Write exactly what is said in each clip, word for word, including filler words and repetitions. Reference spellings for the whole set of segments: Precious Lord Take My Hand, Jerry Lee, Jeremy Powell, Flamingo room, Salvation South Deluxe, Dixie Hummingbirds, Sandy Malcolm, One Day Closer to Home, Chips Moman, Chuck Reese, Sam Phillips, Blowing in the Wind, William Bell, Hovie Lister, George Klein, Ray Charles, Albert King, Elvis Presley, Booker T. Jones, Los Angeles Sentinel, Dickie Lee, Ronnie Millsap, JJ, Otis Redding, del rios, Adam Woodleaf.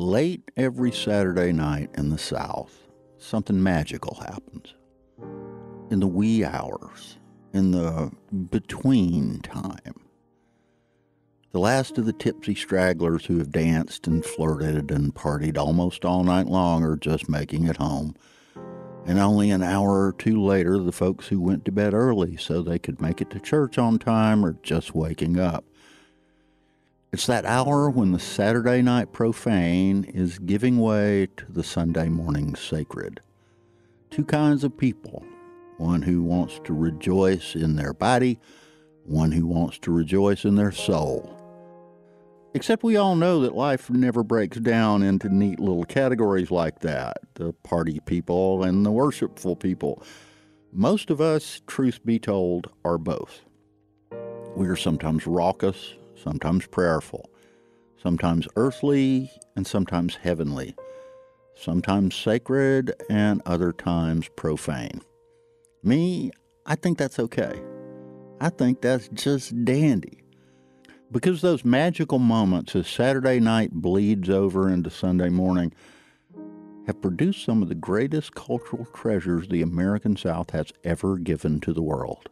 Late every Saturday night in the South, something magical happens. In the wee hours, in the between time. The last of the tipsy stragglers who have danced and flirted and partied almost all night long are just making it home. And only an hour or two later, the folks who went to bed early so they could make it to church on time are just waking up. It's that hour when the Saturday night profane is giving way to the Sunday morning sacred. Two kinds of people, one who wants to rejoice in their body, one who wants to rejoice in their soul. Except we all know that life never breaks down into neat little categories like that, the party people and the worshipful people. Most of us, truth be told, are both. We are sometimes raucous, sometimes prayerful, sometimes earthly and sometimes heavenly, sometimes sacred and other times profane. Me, I think that's okay. I think that's just dandy. Because those magical moments as Saturday night bleeds over into Sunday morning have produced some of the greatest cultural treasures the American South has ever given to the world.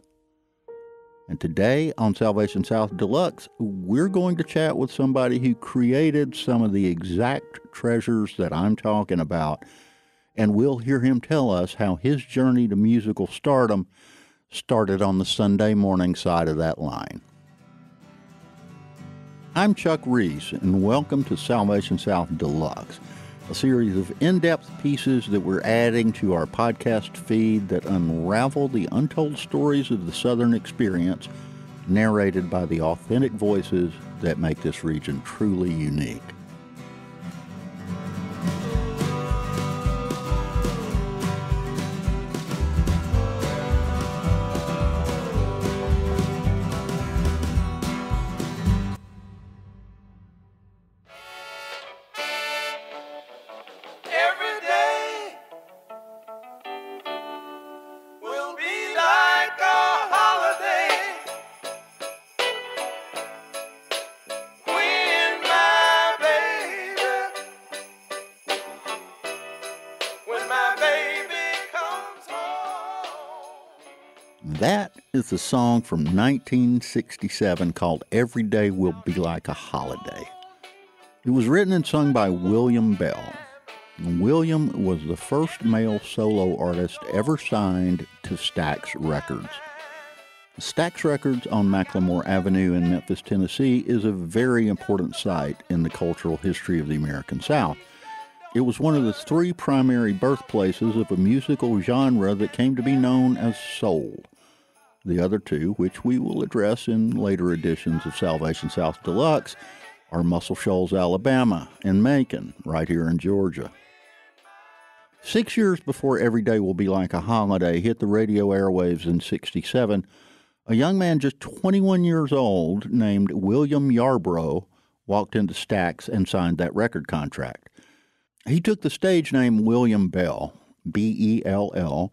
And today on Salvation South Deluxe, we're going to chat with somebody who created some of the exact treasures that I'm talking about, and we'll hear him tell us how his journey to musical stardom started on the Sunday morning side of that line. I'm Chuck Reese, and welcome to Salvation South Deluxe, a series of in-depth pieces that we're adding to our podcast feed that unravel the untold stories of the Southern experience, narrated by the authentic voices that make this region truly unique. It's a song from nineteen sixty-seven called Every Day Will Be Like a Holiday. It was written and sung by William Bell. William was the first male solo artist ever signed to Stax Records. Stax Records on Macklemore Avenue in Memphis, Tennessee is a very important site in the cultural history of the American South. It was one of the three primary birthplaces of a musical genre that came to be known as soul. The other two, which we will address in later editions of Salvation South Deluxe, are Muscle Shoals, Alabama, and Macon, right here in Georgia. Six years before Every Day Will Be Like a Holiday hit the radio airwaves in sixty-seven, a young man just twenty-one years old named William Yarbrough walked into Stax and signed that record contract. He took the stage name William Bell, B E L L,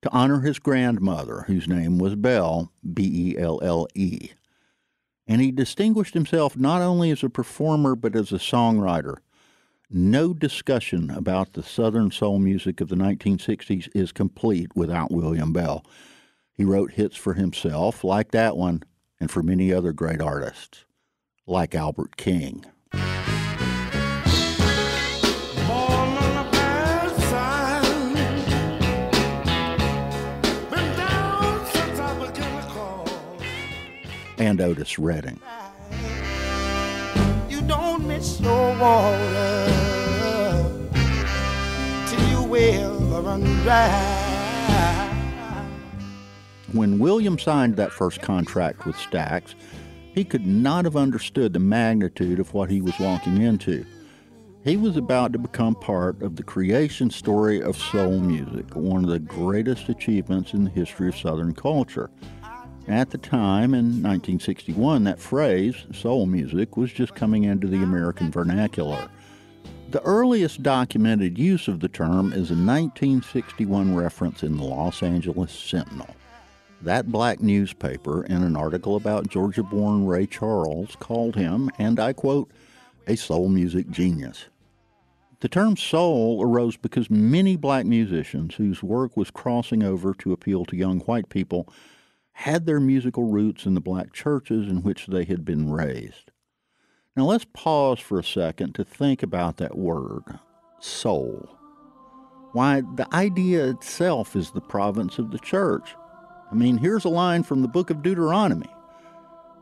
to honor his grandmother, whose name was Bell, B E L L E. And he distinguished himself not only as a performer, but as a songwriter. No discussion about the Southern soul music of the nineteen sixties is complete without William Bell. He wrote hits for himself, like that one, and for many other great artists, like Albert King. And Otis Redding. You don't miss no water till you will run dry. When William signed that first contract with Stax, he could not have understood the magnitude of what he was walking into. He was about to become part of the creation story of soul music, one of the greatest achievements in the history of Southern culture. At the time, in nineteen sixty-one, that phrase, soul music, was just coming into the American vernacular. The earliest documented use of the term is a nineteen sixty-one reference in the Los Angeles Sentinel, that black newspaper, in an article about Georgia-born Ray Charles, called him, and I quote, a soul music genius. The term soul arose because many black musicians whose work was crossing over to appeal to young white people had their musical roots in the black churches in which they had been raised. Now let's pause for a second to think about that word, soul. Why, the idea itself is the province of the church. I mean, here's a line from the book of Deuteronomy.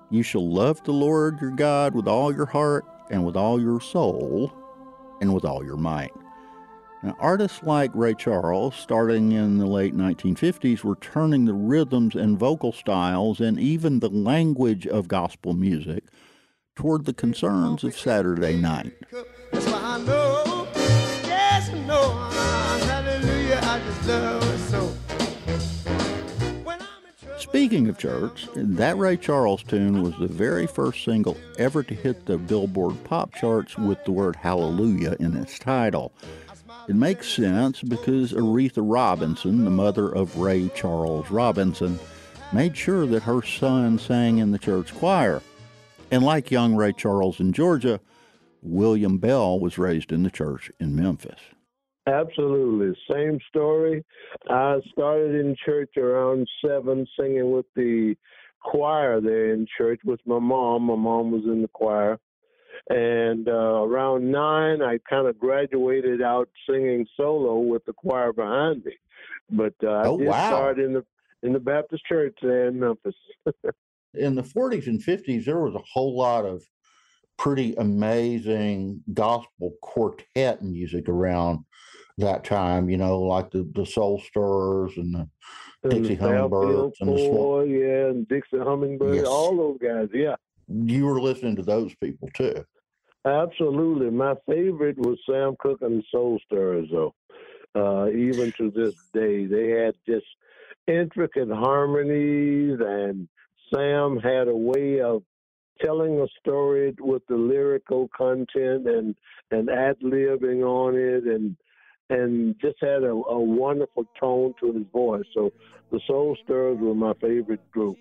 You shall love the Lord your God with all your heart and with all your soul and with all your might. Now, artists like Ray Charles, starting in the late nineteen fifties, were turning the rhythms and vocal styles and even the language of gospel music toward the concerns of Saturday night. That's why I know, yes, I know, hallelujah, I just love it so. Speaking of church, that Ray Charles tune was the very first single ever to hit the Billboard pop charts with the word hallelujah in its title. It makes sense because Aretha Robinson, the mother of Ray Charles Robinson, made sure that her son sang in the church choir. And like young Ray Charles in Georgia, William Bell was raised in the church in Memphis. Absolutely. Same story. I started in church around seven, singing with the choir there in church with my mom. My mom was in the choir. And uh, around nine, I kind of graduated out singing solo with the choir behind me. But uh, oh, I did wow. start in the, in the Baptist church there in Memphis. In the forties and fifties, there was a whole lot of pretty amazing gospel quartet music around that time, you know, like the, the Soul Stirrers and the and Dixie the Hummingbirds. Four, and the Soul. Yeah, and Dixie Hummingbirds, yes. All those guys, yeah. You were listening to those people, too. Absolutely. My favorite was Sam Cooke and the Soul Stirrers, though. Uh, even to this day, they had just intricate harmonies, and Sam had a way of telling a story with the lyrical content and, and ad-libbing on it, and and just had a, a wonderful tone to his voice. So the Soul Stirrers were my favorite group.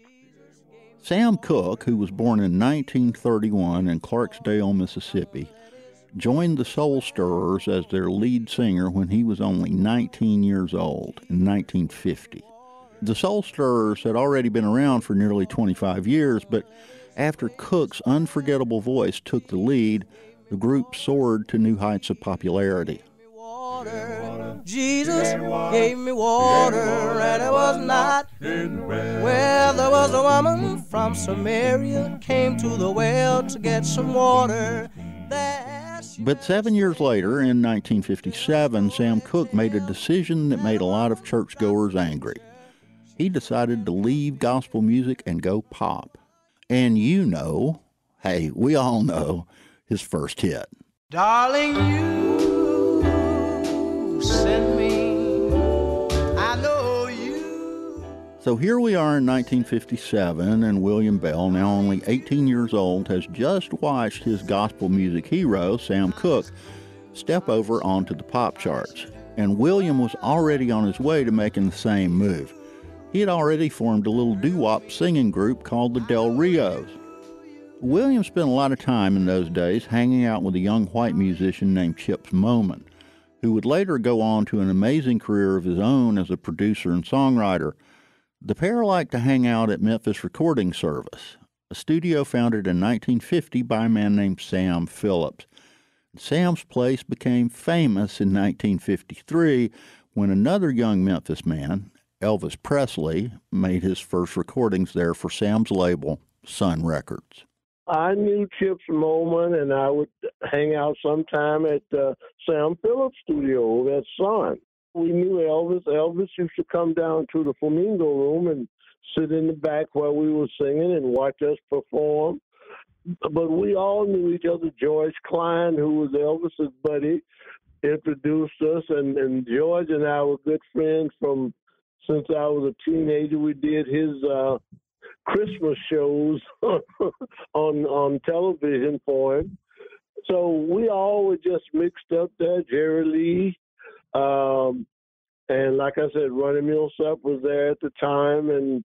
Sam Cooke, who was born in nineteen thirty-one in Clarksdale, Mississippi, joined the Soul Stirrers as their lead singer when he was only nineteen years old in nineteen fifty. The Soul Stirrers had already been around for nearly twenty-five years, but after Cooke's unforgettable voice took the lead, the group soared to new heights of popularity. Jesus gave me water, and it was not. Well, there was a woman from Samaria, came to the well to get some water. But seven years later, in nineteen fifty-seven, Sam Cooke made a decision that made a lot of churchgoers angry. He decided to leave gospel music and go pop. And you know, hey, we all know his first hit. Darling, you sent me, I know you. So here we are in nineteen fifty-seven, and William Bell, now only eighteen years old, has just watched his gospel music hero, Sam Cooke, step over onto the pop charts. And William was already on his way to making the same move. He had already formed a little doo-wop singing group called the Del Rios. William spent a lot of time in those days hanging out with a young white musician named Chips Moman, who would later go on to an amazing career of his own as a producer and songwriter. The pair liked to hang out at Memphis Recording Service, a studio founded in nineteen fifty by a man named Sam Phillips. Sam's place became famous in nineteen fifty-three when another young Memphis man, Elvis Presley, made his first recordings there for Sam's label, Sun Records. I knew Chips Moman, and I would hang out sometime at uh, Sam Phillips' studio at Sun. We knew Elvis. Elvis used to come down to the Flamingo room and sit in the back while we were singing and watch us perform. But we all knew each other. George Klein, who was Elvis's buddy, introduced us, and, and George and I were good friends from since I was a teenager. We did his uh, Christmas shows on, on television for him. So we all were just mixed up there. Jerry Lee, um, and like I said, Ronnie Millsap was there at the time, and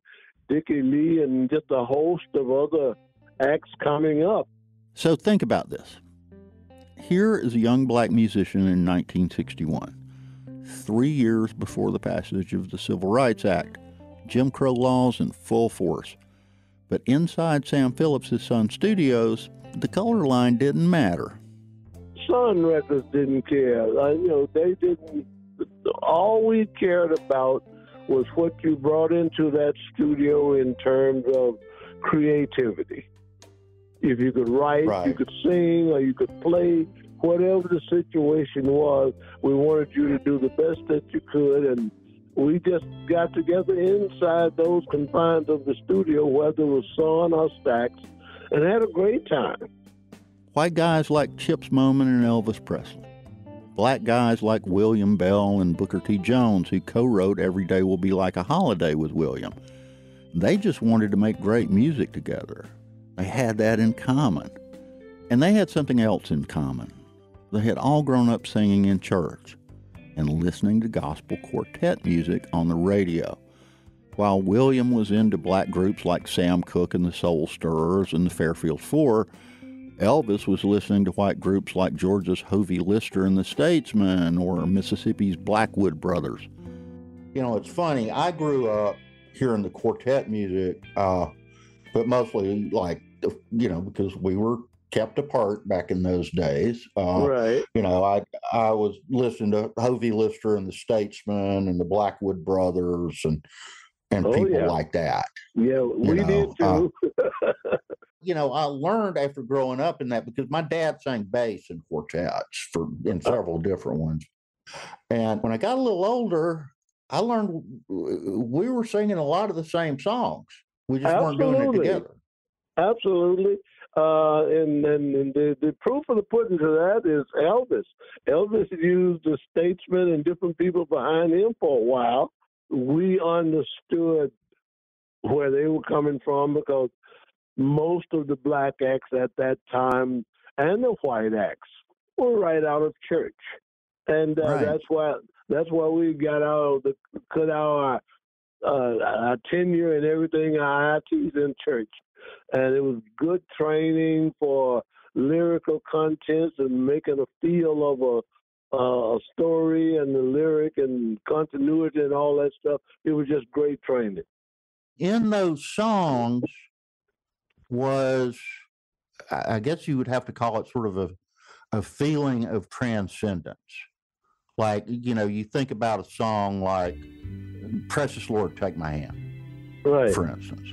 Dickie Lee, and just a host of other acts coming up. So think about this. here is a young black musician in nineteen sixty-one, three years before the passage of the Civil Rights Act, Jim Crow laws in full force. But inside Sam Phillips' Sun Studios, the color line didn't matter. Sun Records didn't care. I, you know, they didn't. All we cared about was what you brought into that studio in terms of creativity. If you could write, right. you could sing, or you could play, whatever the situation was, we wanted you to do the best that you could, and we just got together inside those confines of the studio, whether it was Sun or Stax, and had a great time. White guys like Chips Moman and Elvis Presley. Black guys like William Bell and Booker T. Jones, who co-wrote Every Day Will Be Like a Holiday with William. They just wanted to make great music together. They had that in common. And they had something else in common. They had all grown up singing in church and listening to gospel quartet music on the radio. While William was into black groups like Sam Cooke and the Soul Stirrers and the Fairfield Four, Elvis was listening to white groups like Georgia's Hovie Lister and the Statesmen or Mississippi's Blackwood Brothers. You know, it's funny. I grew up hearing the quartet music, uh, but mostly like, you know, because we were kept apart back in those days. Uh, right. You know, I I was listening to Hovie Lister and the Statesmen and the Blackwood Brothers and and oh, people yeah. like that. Yeah, we you know, did too. Uh, you know, I learned after growing up in that because my dad sang bass in quartets for in several different ones. And when I got a little older, I learned we were singing a lot of the same songs. We just Absolutely. weren't doing it together. Absolutely. Uh, and and, and the, the proof of the pudding to that is Elvis. Elvis used the Statesmen and different people behind him for a while. We understood where they were coming from because most of the black acts at that time and the white acts were right out of church. And uh, right. that's why that's why we got out of the, cut out our, uh, our tenure and everything, our I Ts in church. And it was good training for lyrical contents and making a feel of a, uh, a story and the lyric and continuity and all that stuff. It was just great training. In those songs was, I guess you would have to call it sort of a, a feeling of transcendence. Like, you know, you think about a song like Precious Lord Take My Hand, right. for instance.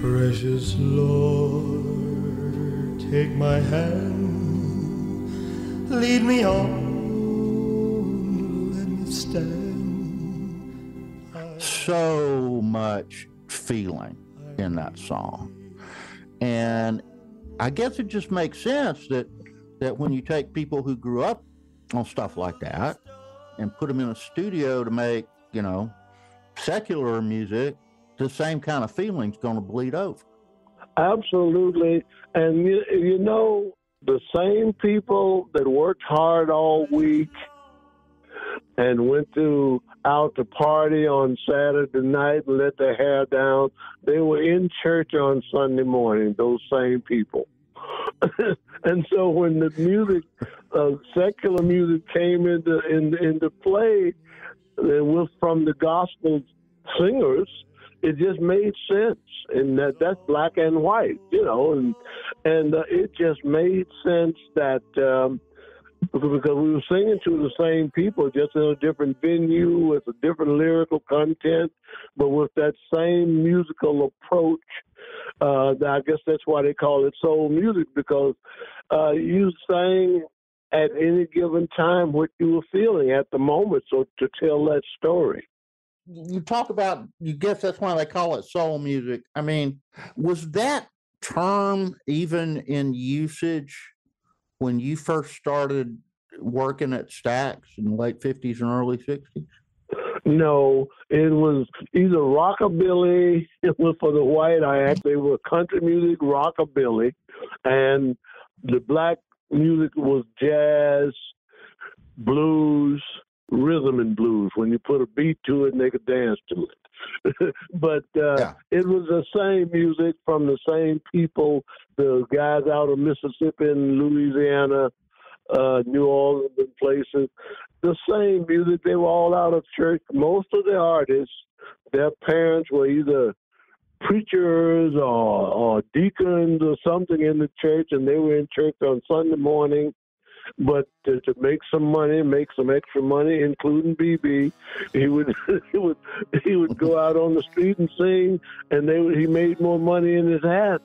Precious Lord, take my hand, lead me on, let me stand. I so much feeling in that song. And I guess it just makes sense that, that when you take people who grew up on stuff like that and put them in a studio to make, you know, secular music, the same kind of feeling's going to bleed over. Absolutely. And, you, you know, the same people that worked hard all week and went to out to party on Saturday night and let their hair down, they were in church on Sunday morning, those same people. And so when the music, uh, secular music came into, in, into play, it was from the gospel singers. It just made sense, and that that's black and white, you know, and and uh, it just made sense that um, because we were singing to the same people, just in a different venue with a different lyrical content, but with that same musical approach. Uh, I guess that's why they call it soul music, because uh, you sang at any given time what you were feeling at the moment, so to tell that story. You talk about, you guess that's why they call it soul music. I mean, was that term even in usage when you first started working at Stax in the late fifties and early sixties? No, it was either rockabilly, it was for the white act, they were country music, rockabilly, and the black music was jazz, blues, rhythm and blues, when you put a beat to it and they could dance to it. but uh, yeah. It was the same music from the same people, the guys out of Mississippi and Louisiana, uh, New Orleans and places. The same music. They were all out of church. Most of the artists, their parents were either preachers or, or deacons or something in the church, and they were in church on Sunday morning. But to, to make some money, make some extra money, including B B, he would he would he would go out on the street and sing, and they would, he made more money in his hat.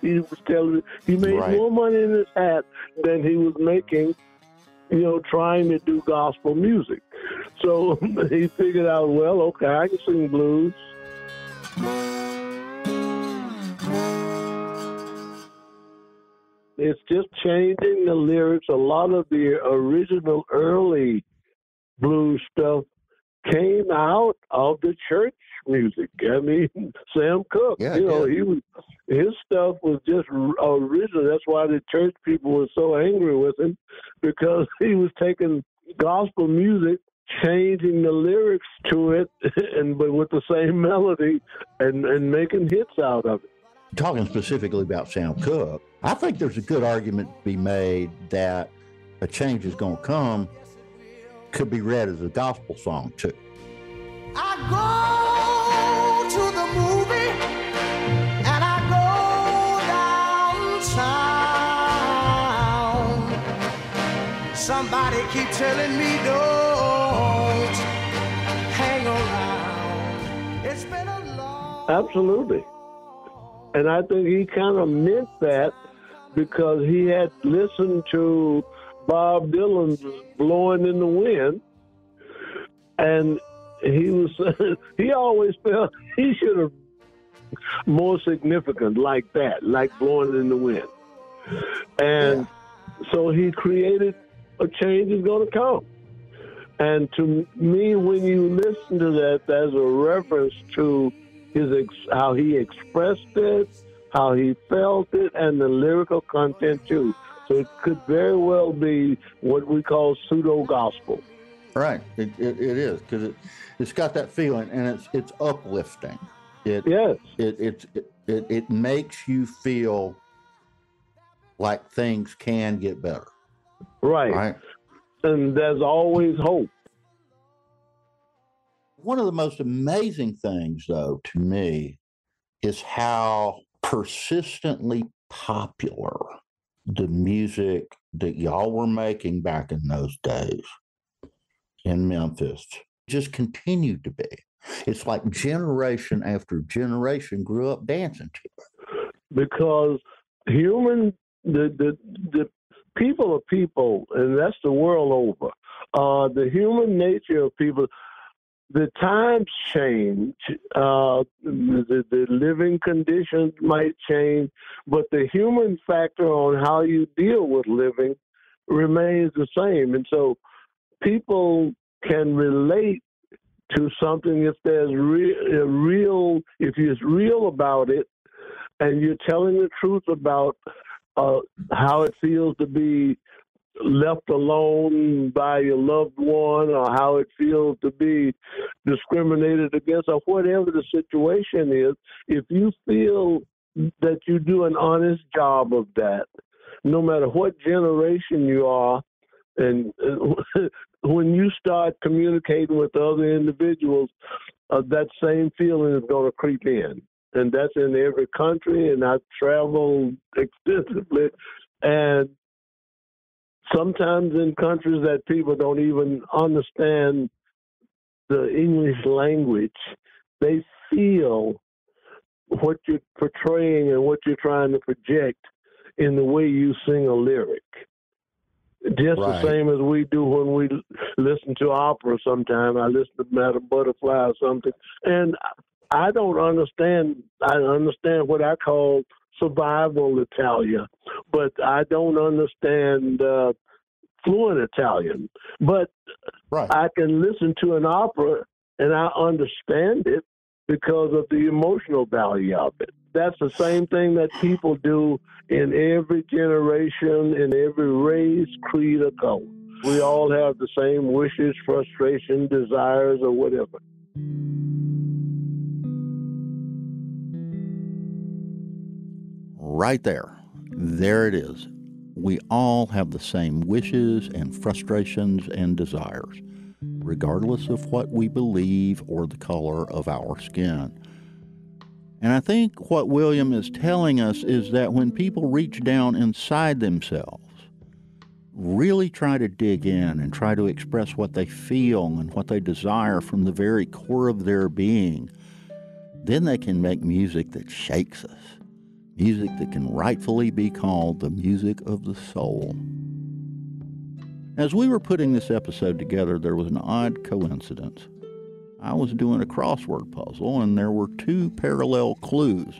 He was telling he made right. more money in his hat than he was making, you know, trying to do gospel music. So he figured out, well, okay, I can sing blues. It's just changing the lyrics. A lot of the original early blues stuff came out of the church music. I mean, Sam Cooke, yeah, you know, yeah. he was, his stuff was just original. That's why the church people were so angry with him, because he was taking gospel music, changing the lyrics to it, and but with the same melody, and, and making hits out of it. Talking specifically about Sam Cooke, I think there's a good argument to be made that A Change Is Gonna Come could be read as a gospel song too. I go to the movie and I go downtown. Somebody keep telling me don't hang around. It's been a long... Absolutely. And I think he kind of meant that because he had listened to Bob Dylan's Blowing in the Wind, and he was he always felt he should have more significant like that, like Blowing in the Wind. And yeah. so he created A Change Is Gonna Come. And to me, when you listen to that, there's a reference to his ex how he expressed it, how he felt it, and the lyrical content too. So it could very well be what we call pseudo gospel. Right, it it, it is, because it it's got that feeling, and it's it's uplifting. It, yes, it it, it it it makes you feel like things can get better. Right, right? And there's always hope. One of the most amazing things, though, to me, is how persistently popular the music that y'all were making back in those days in Memphis just continued to be. It's like generation after generation grew up dancing to it. Because human, the, the, the people are people, and that's the world over. Uh, the human nature of people... The times change, uh, the, the living conditions might change, but the human factor on how you deal with living remains the same. And so people can relate to something if there's re- a real, if you're real about it and you're telling the truth about uh, how it feels to be left alone by your loved one, or how it feels to be discriminated against, or whatever the situation is. If you feel that you do an honest job of that, no matter what generation you are, and when you start communicating with other individuals, uh, that same feeling is going to creep in. And that's in every country, and I've traveled extensively, and sometimes in countries that people don't even understand the English language, they feel what you're portraying and what you're trying to project in the way you sing a lyric. Just right. the same as we do when we listen to opera sometimes. I listen to Madame Butterfly or something, and I don't understand. I understand what I call survival Italian, but I don't understand uh, fluent Italian. But right. I can listen to an opera and I understand it because of the emotional value of it. That's the same thing that people do in every generation, in every race, creed, or color. We all have the same wishes, frustrations, desires, or whatever. right there. There it is. We all have the same wishes and frustrations and desires, regardless of what we believe or the color of our skin. And I think what William is telling us is that when people reach down inside themselves, really try to dig in and try to express what they feel and what they desire from the very core of their being, then they can make music that shakes us, music that can rightfully be called the music of the soul. As we were putting this episode together, there was an odd coincidence. I was doing a crossword puzzle, and there were two parallel clues.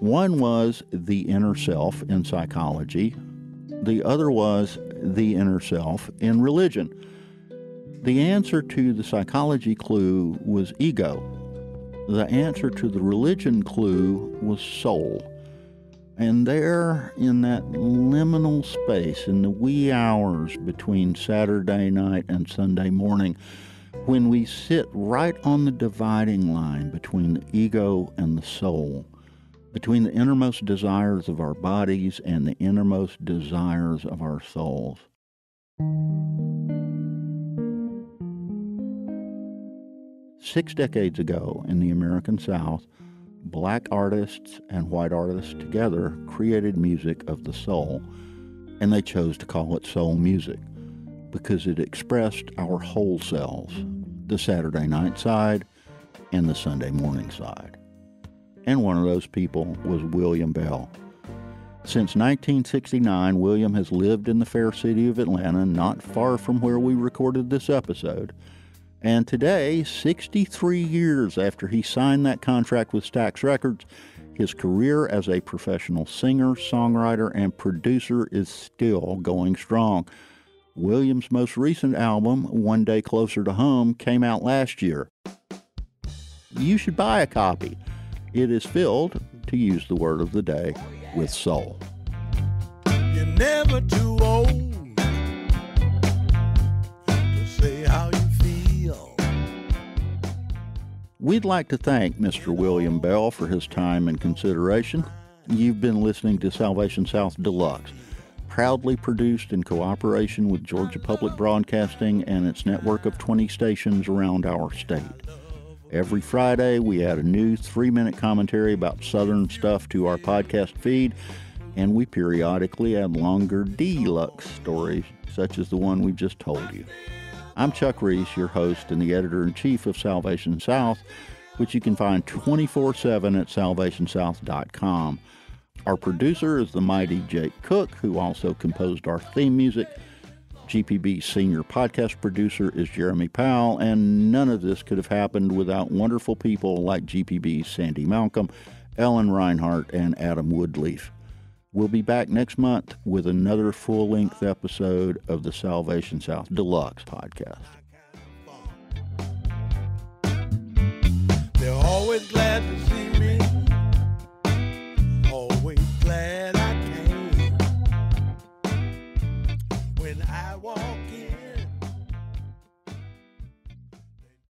One was the inner self in psychology. The other was the inner self in religion. The answer to the psychology clue was ego. The answer to the religion clue was soul. And there, in that liminal space, in the wee hours between Saturday night and Sunday morning, when we sit right on the dividing line between the ego and the soul, between the innermost desires of our bodies and the innermost desires of our souls. Six decades ago in the American South, Black artists and white artists together created music of the soul, and they chose to call it soul music because it expressed our whole selves, the Saturday night side and the Sunday morning side. And one of those people was William Bell. Since nineteen sixty-nine, William has lived in the fair city of Atlanta, not far from where we recorded this episode. And today, sixty-three years after he signed that contract with Stax Records, his career as a professional singer, songwriter, and producer is still going strong. William's most recent album, One Day Closer to Home, came out last year. You should buy a copy. It is filled, to use the word of the day, with soul. You're never too old to say how you. We'd like to thank Mister William Bell for his time and consideration. You've been listening to Salvation South Deluxe, proudly produced in cooperation with Georgia Public Broadcasting and its network of twenty stations around our state. Every Friday, we add a new three-minute commentary about Southern stuff to our podcast feed, and we periodically add longer deluxe stories, such as the one we've just told you. I'm Chuck Reese, your host and the editor-in-chief of Salvation South, which you can find twenty-four seven at salvation south dot com. Our producer is the mighty Jake Cook, who also composed our theme music. G P B's senior podcast producer is Jeremy Powell, and none of this could have happened without wonderful people like G P B's Sandy Malcolm, Ellen Reinhardt, and Adam Woodleaf. We'll be back next month with another full-length episode of the Salvation South Deluxe podcast.